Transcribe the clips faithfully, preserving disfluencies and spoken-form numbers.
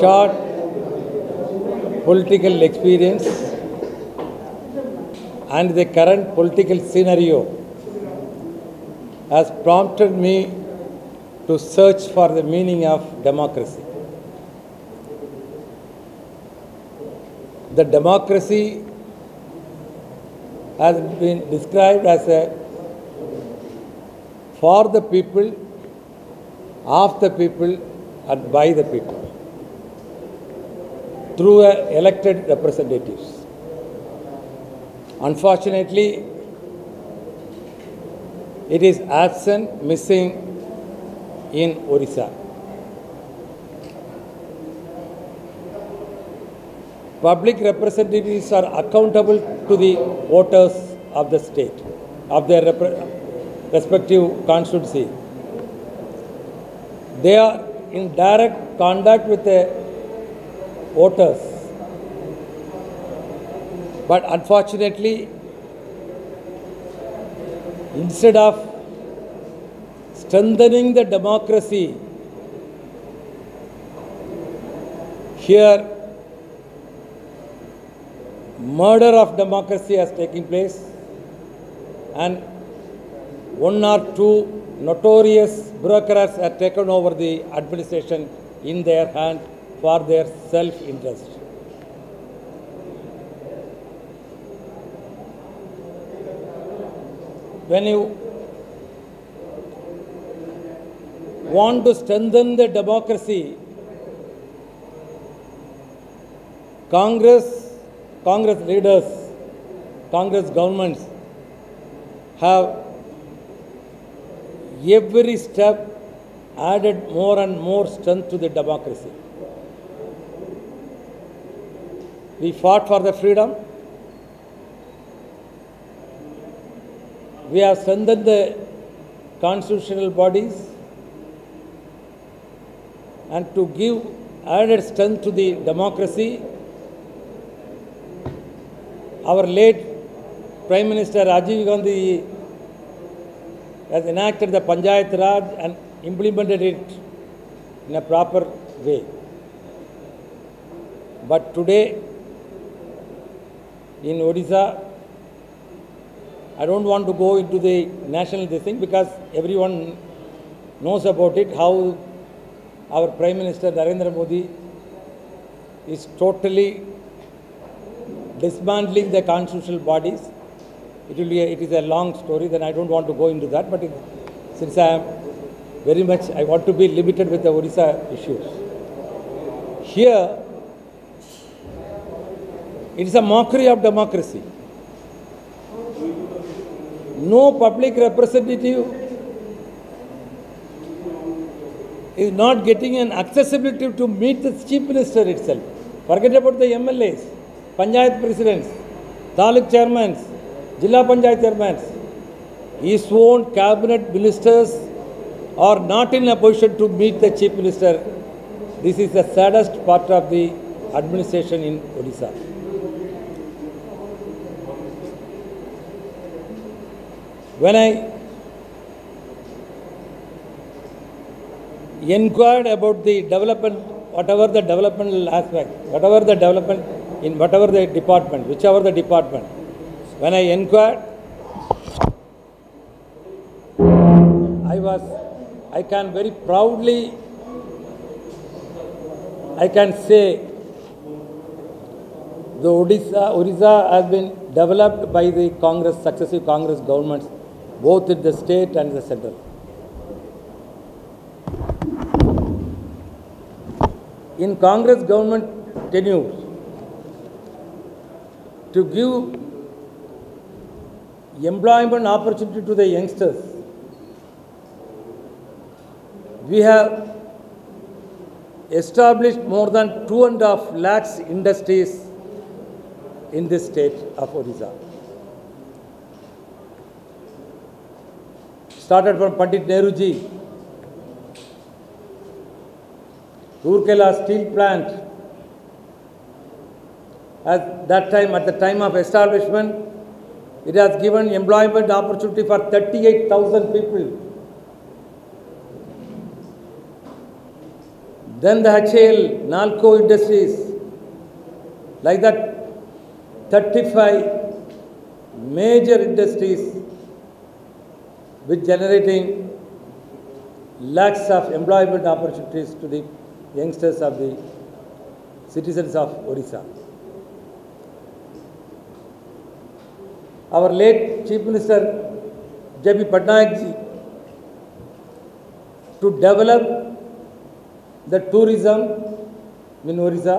short political experience and the current political scenario has prompted me to search for the meaning of democracy. The democracy has been described as a for the people, of the people, and by the people, through elected representatives. Unfortunately, it is absent, missing in Orissa. Public representatives are accountable to the voters of the state, of their respective constituency. They are in direct contact with the voters. But unfortunately, instead of strengthening the democracy, here murder of democracy has taken place, and one or two notorious bureaucrats have taken over the administration in their hand for their self-interest. When you want to strengthen the democracy, Congress, Congress leaders, Congress governments have every step added more and more strength to the democracy. We fought for the freedom. We have strengthened the constitutional bodies, and to give added strength to the democracy, our late Prime Minister Rajiv Gandhi has enacted the Panchayat Raj and implemented it in a proper way. But today in Odisha, I don't want to go into the national thing because everyone knows about it, how our Prime Minister Narendra Modi is totally dismantling the constitutional bodies. It will be a, it is a long story, then I don't want to go into that, but it, since I am very much, I want to be limited with the Odisha issues. Here, it is a mockery of democracy. No public representative is not getting an accessibility to meet the chief minister itself. Forget about the M L As, panchayat presidents, taluk chairmans, jilla panchayat chairmans. His own cabinet ministers are not in a position to meet the chief minister. This is the saddest part of the administration in Odisha. When I inquired about the development, whatever the developmental aspect, whatever the development in whatever the department, whichever the department, when I inquired, I was, I can very proudly, I can say the Odisha, Odisha has been developed by the Congress, successive Congress governments, both in the state and the central. In Congress government tenure, to give employment opportunity to the youngsters, we have established more than two and a half lakhs industries in this state of Odisha. Started from Pandit Nehruji, Rourkela Steel Plant. At that time, at the time of establishment, it has given employment opportunity for thirty-eight thousand people. Then the H A L, Nalco industries, like that thirty-five major industries which generating lakhs of employment opportunities to the youngsters of the citizens of Odisha. Our late Chief Minister J B Patnaik ji, to develop the tourism in Odisha,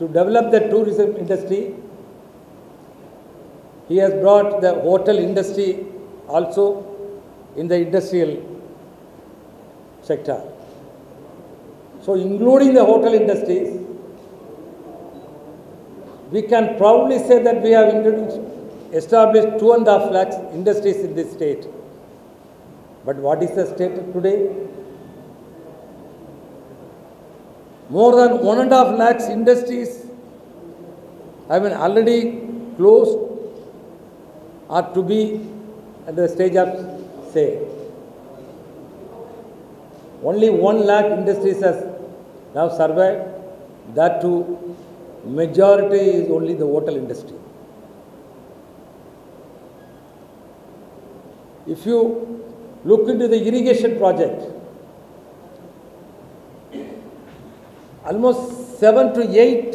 to develop the tourism industry, he has brought the hotel industry also in the industrial sector. So including the hotel industries, we can proudly say that we have introduced established two and a half lakhs industries in this state. But what is the state today? More than one and a half lakhs industries have been already closed or to be at the stage of sale. Only one lakh industries has now survived. That too, majority is only the hotel industry. If you look into the irrigation project, almost seven to eight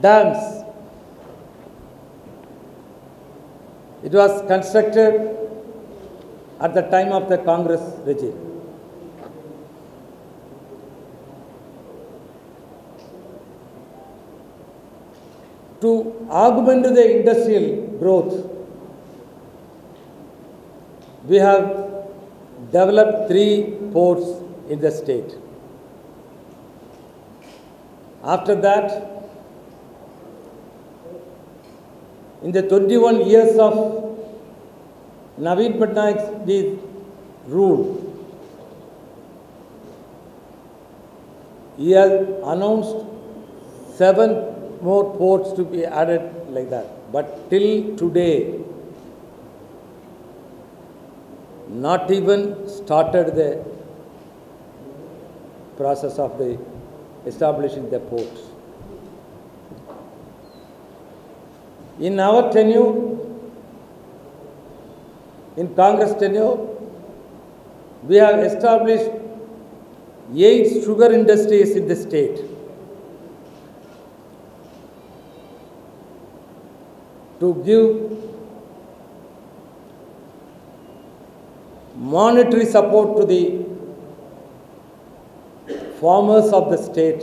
dams, it was constructed at the time of the Congress regime. To augment the industrial growth, we have developed three ports in the state. After that, in the twenty-one years of Naveen Patnaik's rule, he has announced seven more ports to be added like that. But till today, not even started the process of the establishing the ports. In our tenure, in Congress tenure, we have established eight sugar industries in the state. To give monetary support to the farmers of the state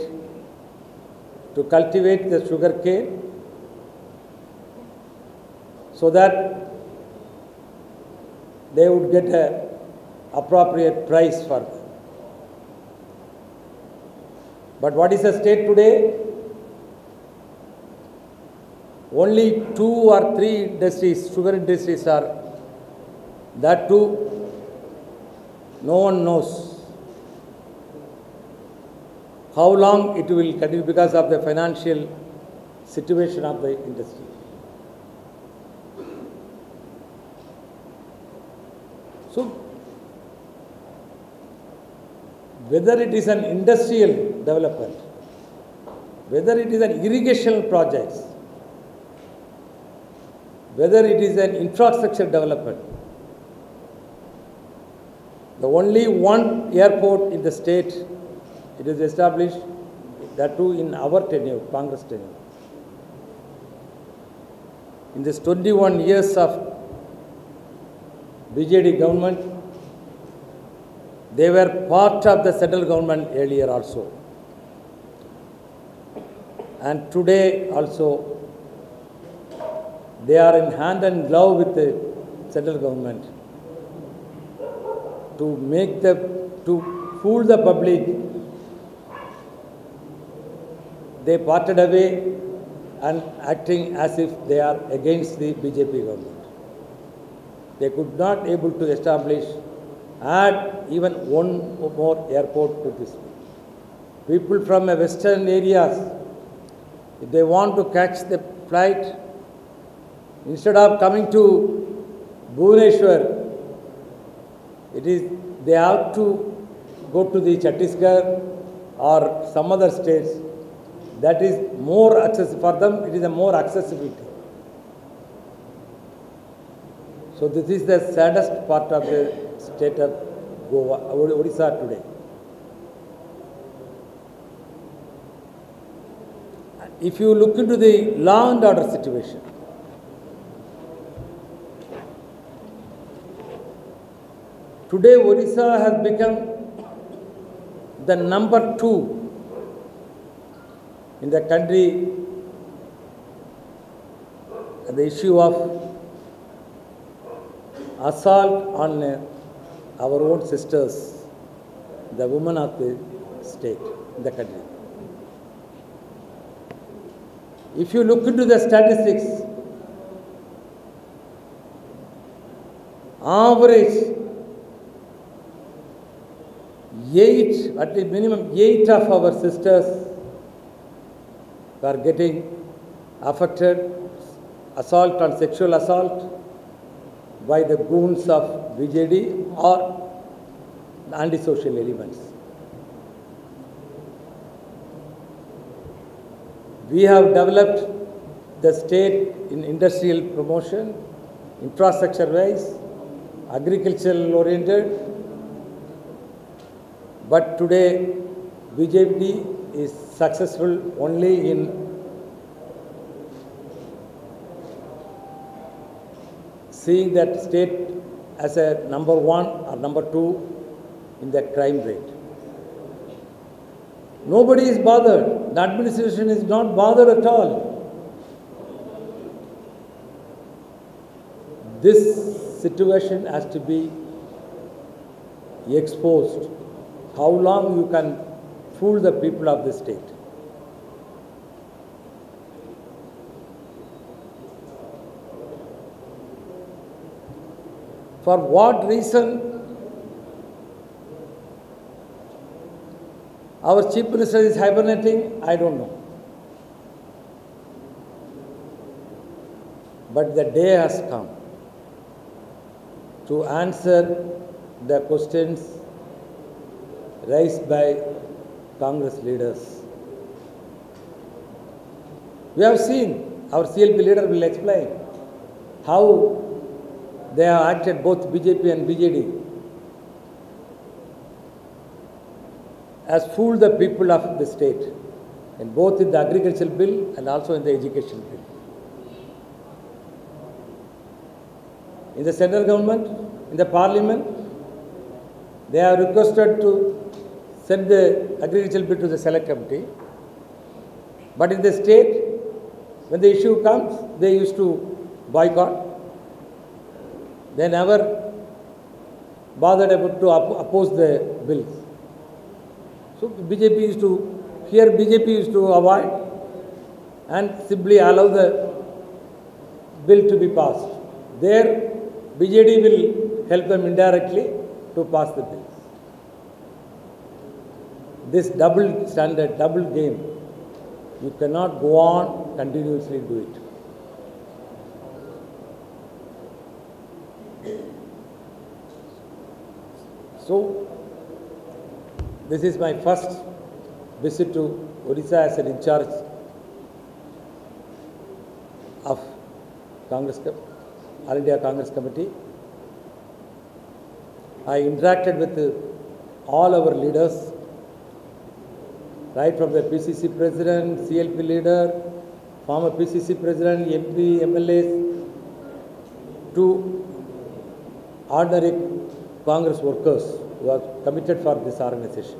to cultivate the sugar cane, so that they would get a appropriate price for them. But what is the state today? Only two or three industries, sugar industries are, that too no one knows how long it will continue because of the financial situation of the industry. So whether it is an industrial development, whether it is an irrigation projects, whether it is an infrastructure development, the only one airport in the state it is established, that too in our tenure, Congress tenure. In this twenty-one years of B J D government, they were part of the central government earlier also. And today also, they are in hand and glove with the central government to make the, to fool the public. They parted away and acting as if they are against the B J P government. They could not able to establish, add even one more airport to this. People from the western areas, if they want to catch the flight, instead of coming to Bhubaneshwar, it is they have to go to the Chhattisgarh or some other states, that is more accessible for them. It is a more accessibility. So this is the saddest part of the state of Goa, Odisha today. If you look into the law and order situation, today Odisha has become the number two in the country at the issue of assault on our own sisters, the women of the state, in the country. If you look into the statistics, average eight, at least minimum eight of our sisters are getting affected, assault and sexual assault by the goons of B J D or antisocial elements. We have developed the state in industrial promotion, infrastructure wise, agricultural oriented, but today B J P is successful only in seeing that state as a number one or number two in the crime rate. Nobody is bothered. The administration is not bothered at all. This situation has to be exposed. How long you can fool the people of this state? For what reason? Our chief minister is hibernating, I don't know. But the day has come to answer the questions raised by Congress leaders. We have seen, our C L P leader will explain how they have acted, both B J P and B J D. Has fooled the people of the state, and both in the agricultural bill and also in the education bill. In the central government, in the parliament, they are requested to send the agricultural bill to the select committee. But in the state, when the issue comes, they used to boycott. They never bothered about to op oppose the bills. So B J P used to, here B J P used to avoid and simply allow the bill to be passed. There B J D will help them indirectly to pass the bill. This double standard, double game, you cannot go on continuously do it. So this is my first visit to Odisha as an in charge of Congress, All India Congress Committee. I interacted with all our leaders, right from the P C C president, C L P leader, former P C C president, M P, M L As, to ordinary Congress workers who are committed for this organization.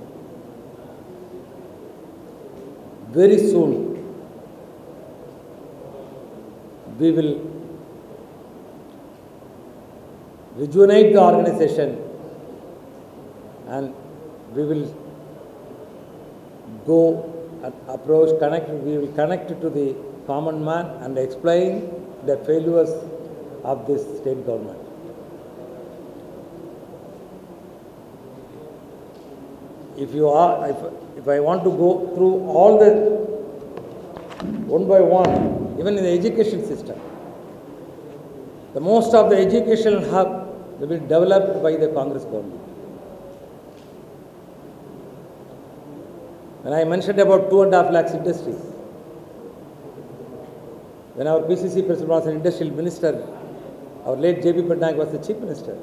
Very soon, we will rejuvenate the organization and we will go and approach, connect, we will connect to the common man and explain the failures of this state government. If you are, if, if I want to go through all the one by one, even in the education system, the most of the educational hub will be developed by the Congress government. When I mentioned about two and a half lakhs industries, when our P C C president was an industrial minister, our late J B Patnaik was the chief minister.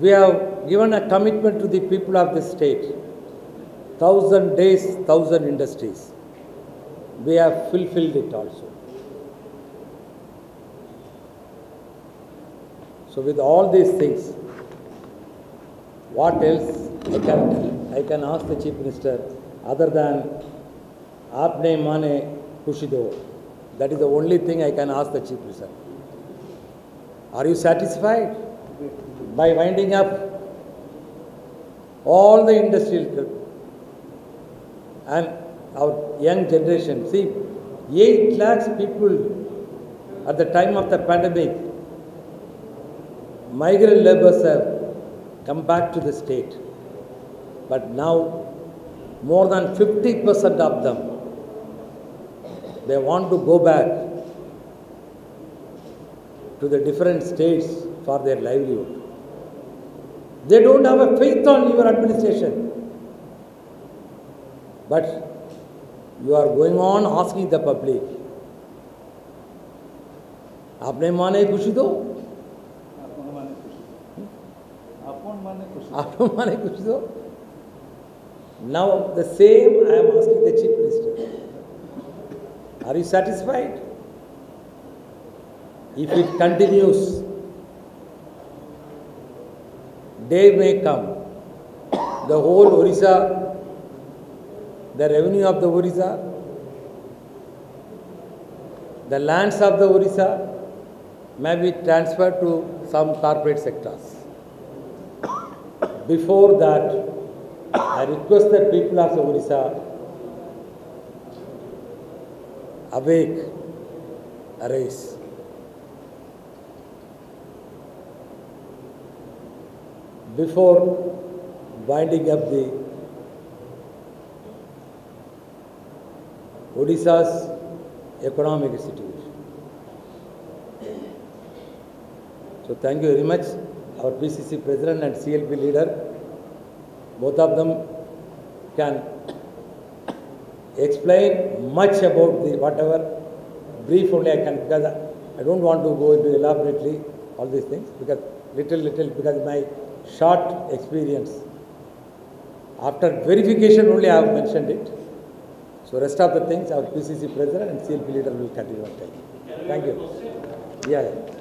We have given a commitment to the people of this state, thousand days, thousand industries. We have fulfilled it also. So with all these things, what else I can tell? I can ask the Chief Minister other than aapne mane khushi do. That is the only thing I can ask the Chief Minister. Are you satisfied by winding up all the industrial and our young generation? See, eight lakhs people at the time of the pandemic, migrant laborers have come back to the state, but now more than fifty percent of them, they want to go back to the different states for their livelihood. They don't have a faith on your administration, but you are going on asking the public, आपने माने खुशी दो, आपको माने कुछ दो. Now the same I am asking the Chief Minister. Are you satisfied? If it continues, day may come, the whole Orissa, the revenue of the Orissa, the lands of the Orissa may be transferred to some corporate sectors. Before that, I request the people of Orissa, awake, arise. Before winding up the Orissa's economic situation. So thank you very much. Our P C C president and C L P leader, both of them can explain much about the whatever brief only I can, because I don't want to go into elaborately all these things, because little little because my short experience. After verification only I have mentioned it. So rest of the things our P C C president and C L P leader will continue on telling. Thank you. Yeah. yeah.